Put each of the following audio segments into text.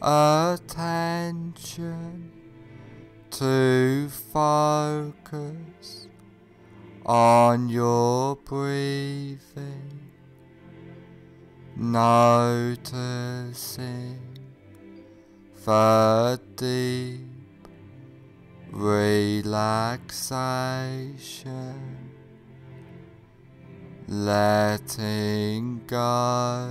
attention to focus on your breathing, noticing the deep relaxation, letting go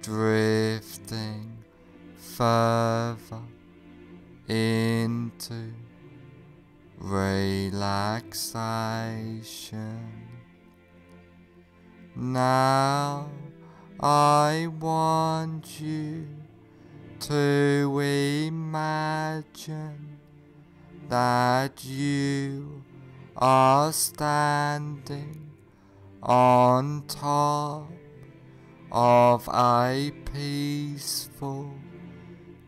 drifting further into relaxation. Now I want you to imagine that you are standing on top of a peaceful,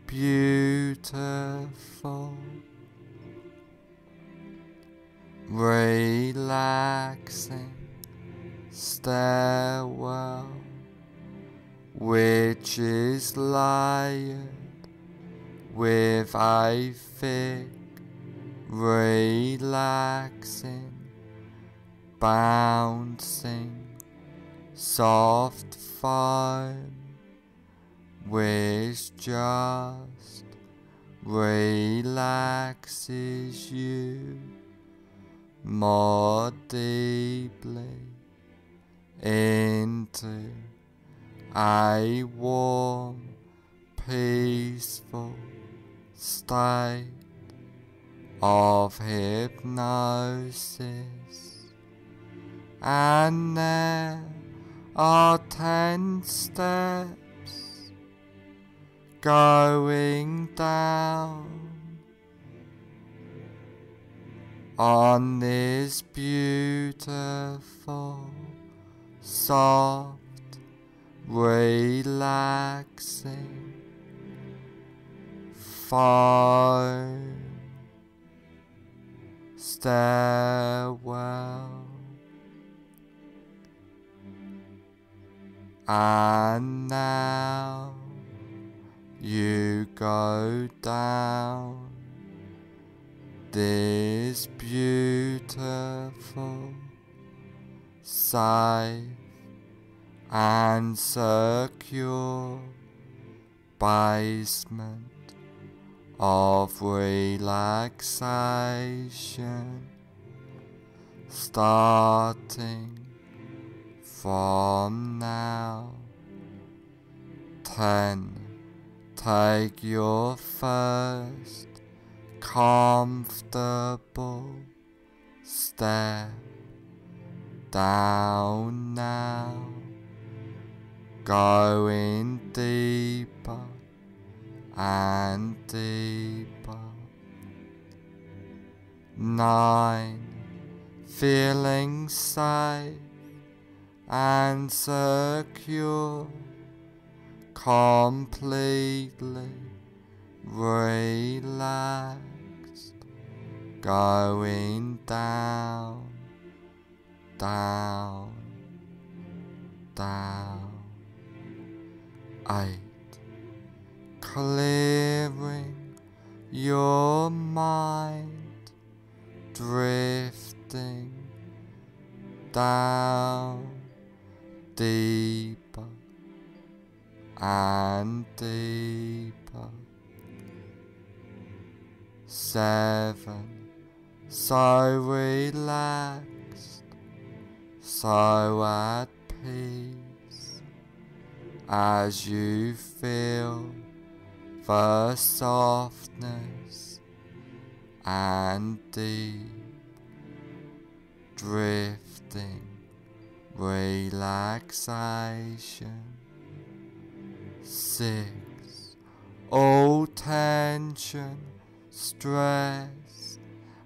beautiful, relaxing stairwell, which is layered with a thick, relaxing, bouncing, soft foam, which just relaxes you more deeply into a warm, peaceful state of hypnosis. And there are 10 steps going down on this beautiful, soft, relaxing foam stairwell. And now you go down this beautiful, safe and secure basement of relaxation, starting from now, 10 Take your first comfortable step down now, going deeper and deeper. 9, feeling safe and secure, completely relaxed, going down, down, down. 8, clearing your mind, drifting down, deeper and deeper. 7, so relaxed, so at peace, as you feel the softness and deep drifting relaxation. 6, all tension, stress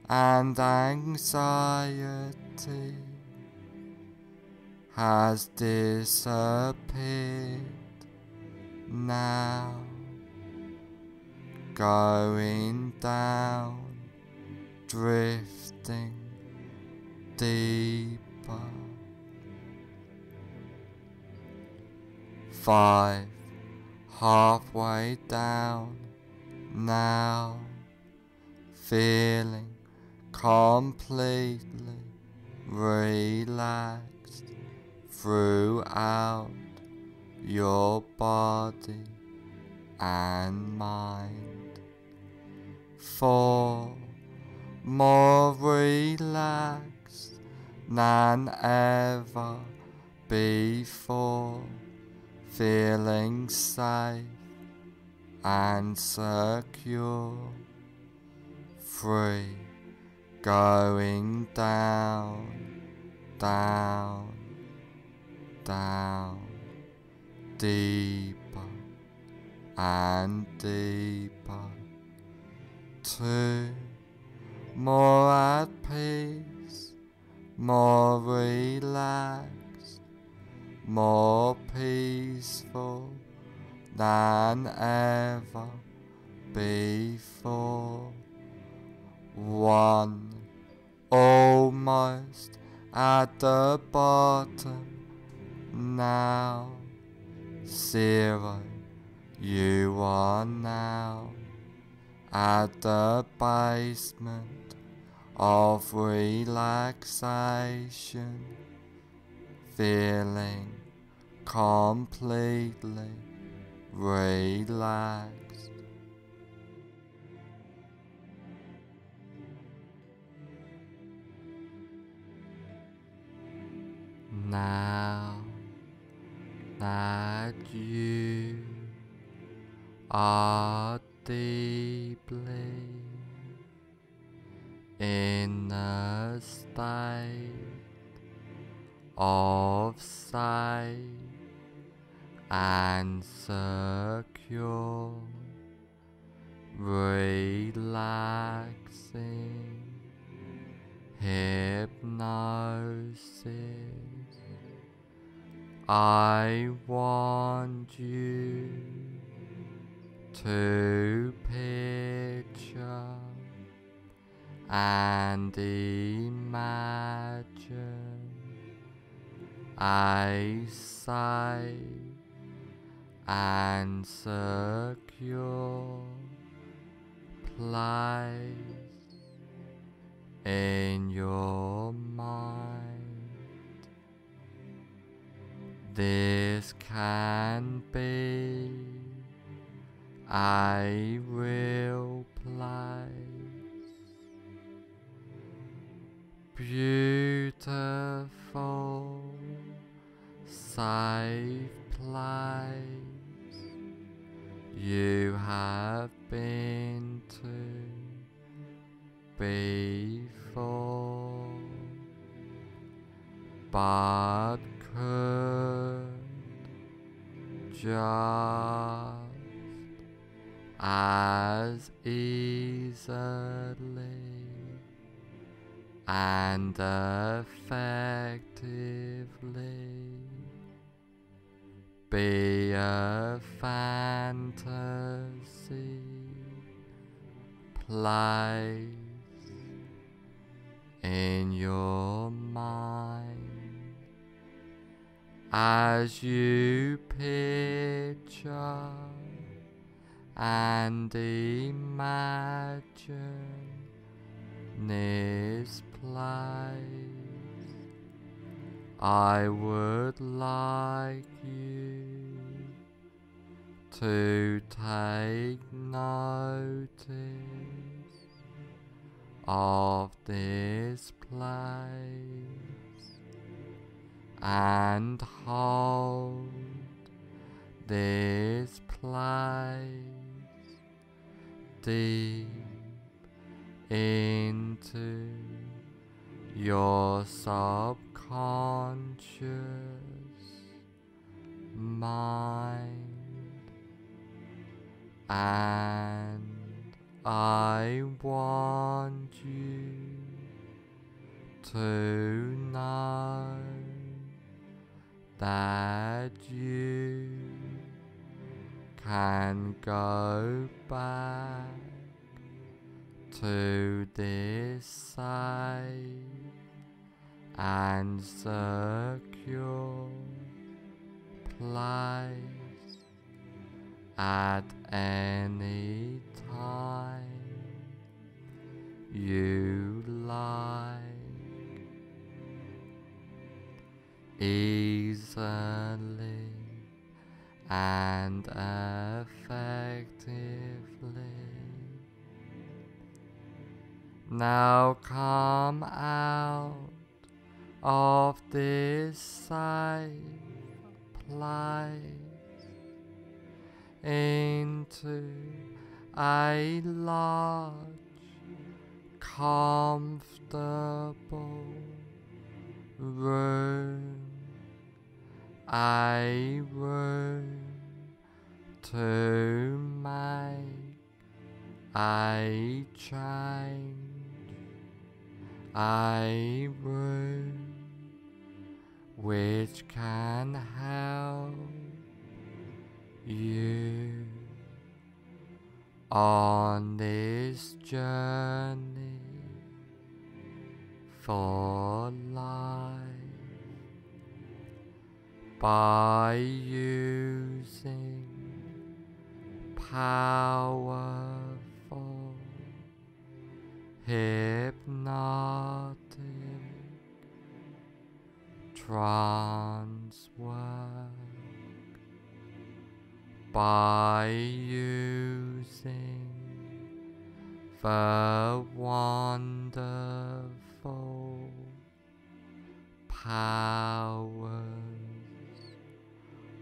and anxiety has disappeared now, going down, drifting deeper. 5, halfway down now, feeling completely relaxed throughout your body and mind. 4, more relaxed than ever before, feeling safe and secure. 3, going down, down, down, deeper and deeper. 2, more at peace, more relaxed, more peaceful than ever before. 1, almost at the bottom now. 0, you are now at the basement of relaxation, feeling completely relaxed. Now that you are deeply in a state of safe and secure, relaxing hypnosis, I want you to picture and imagine a safe and secure place in your mind. This can be a real place, beautiful, safe place. You have been to before, but could just as easily and effectively be a fantasy place in your mind as you picture and imagine this place. I would like you to take notice of this place and hold this place deep into your subconscious mind, and I want you to know that you can go back to this side and secure place at any time you like, easily and effectively. Now come out of this safe place into a large, comfortable room, a room to make a change, a room which can help you on this journey for life by using powerful hypnotic trance work, by using the wonderful powers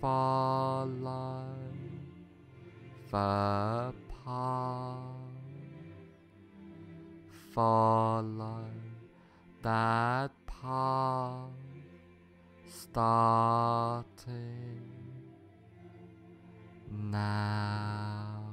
follow the path. Follow that path, starting now.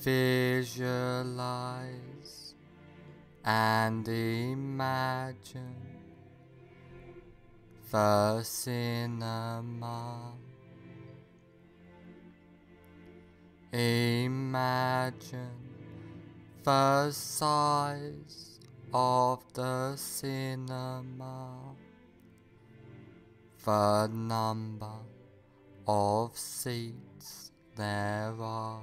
Visualize and imagine the cinema. Imagine the size of the cinema, the number of seats there are,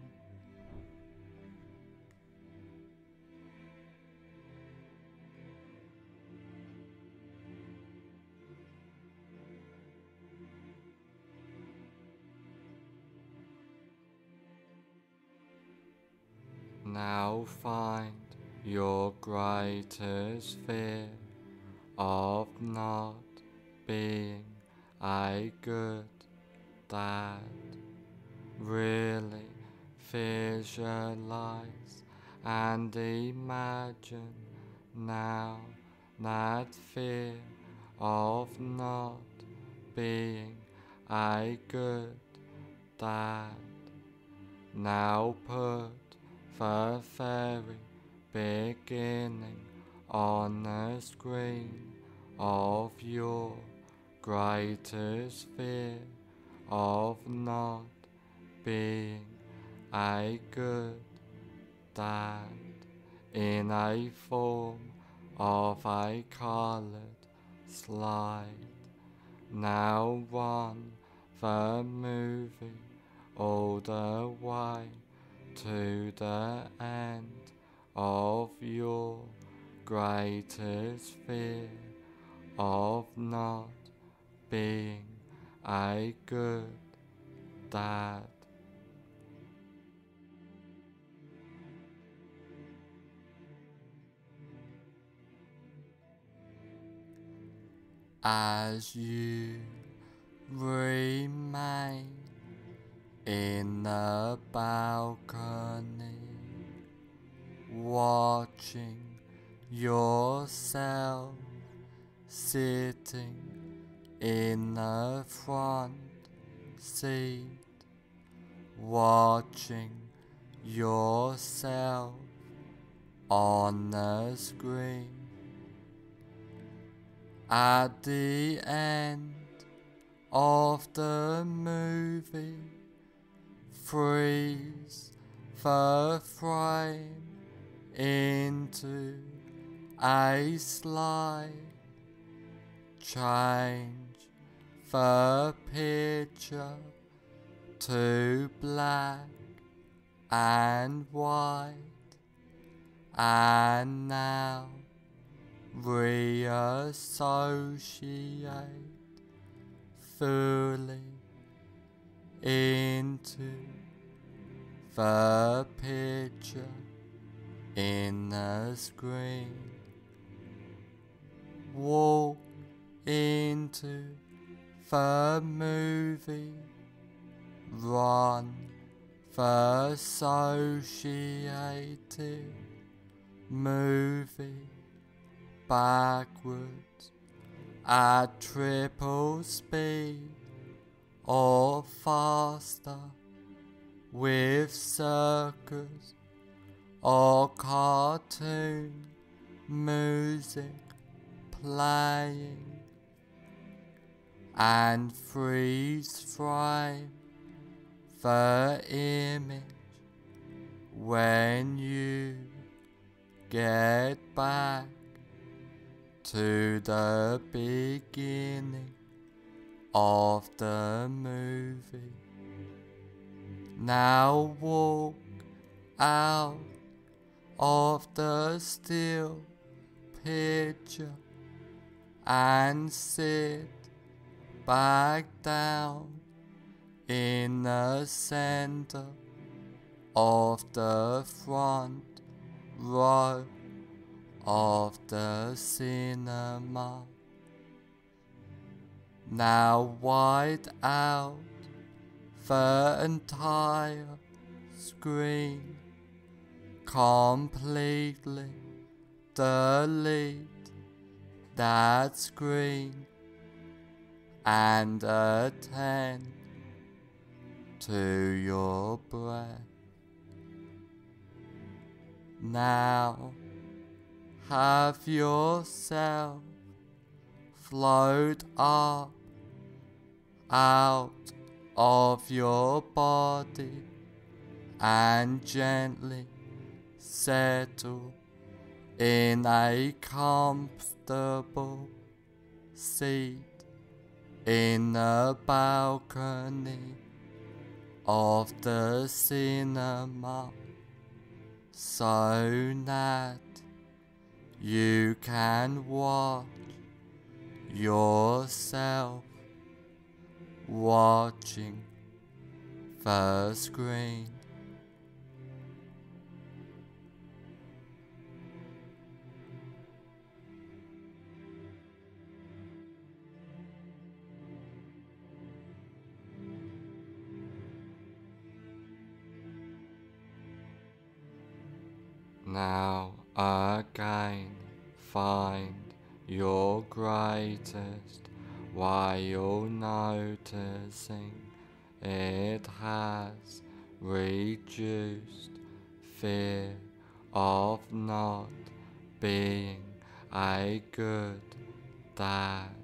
Now find your greatest fear of not being a good dad. Really visualize and imagine now that fear of not being a good dad. Now put the very beginning on the screen of your greatest fear of not being a good dad in a form of a colored slide. Now run the movie all the way to the end of your greatest fear of not being a good dad. As you remain in the balcony watching yourself sitting in the front seat, watching yourself on the screen. At the end of the movie, freeze the frame into a slide. Change the picture to black and white, and now reassociate fully into the picture in the screen. Walk into the movie, run the associated movie backwards at triple speed or faster, with circus or cartoon music playing, and freeze frame the image when you get back to the beginning of the movie. Now walk out of the still picture and sit back down in the center of the front row of the cinema. Now wide out the entire screen, completely delete that screen and attend to your breath. Now have yourself float up out of your body and gently settle in a comfortable seat in the balcony of the cinema, so that you can watch yourself watching the screen. Now again, find your greatest while noticing it has reduced fear of not being a good dad.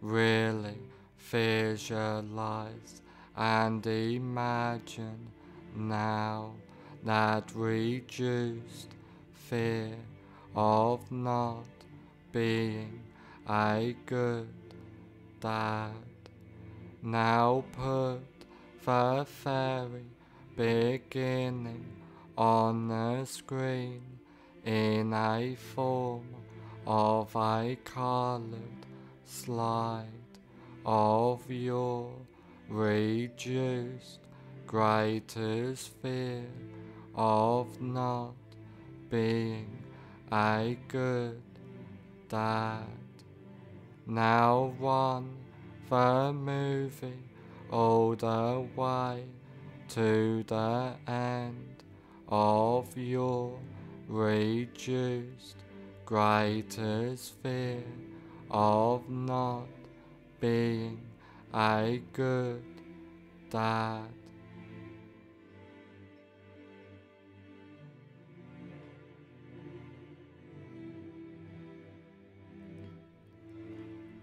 Really visualize and imagine now that reduced fear of not being a good dad. Now put the very beginning on the screen in a form of a colored slide of your reduced greatest fear of not being a good dad. Now run the movie all the way to the end of your reduced greatest fear of not being a good dad.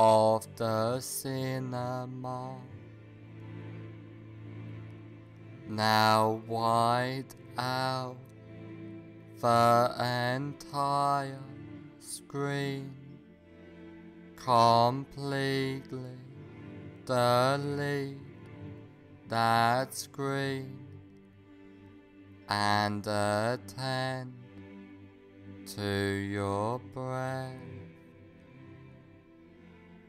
of the cinema. Now wide out the entire screen, completely delete that screen and attend to your breath.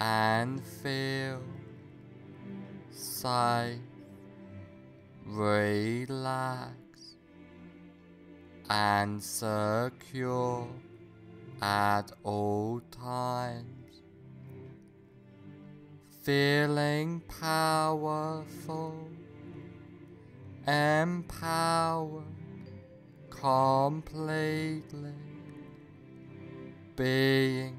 and feel safe, relaxed, and secure at all times, feeling powerful, empowered completely, being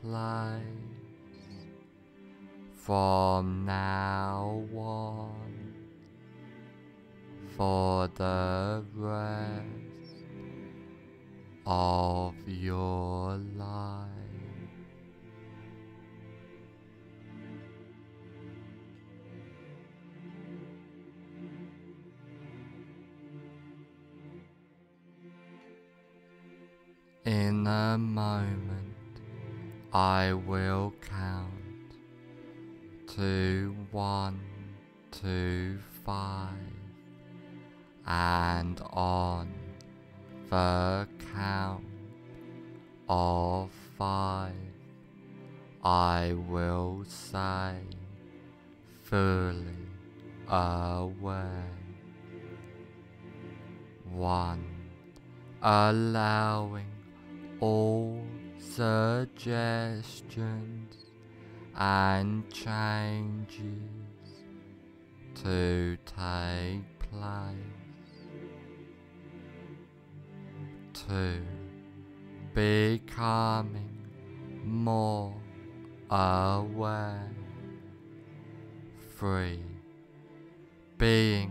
place from now on for the rest of your life. In a moment, I will count to 1 to 5, and on the count of 5, I will say, fully aware. 1. Allowing all suggestions and changes to take place. 2. Becoming more aware. 3. Being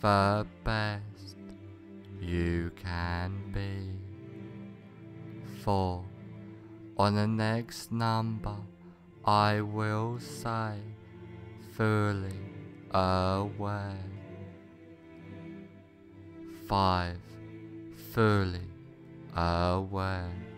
the best you can be. 4. On the next number, I will say, fully aware. 5. Fully aware.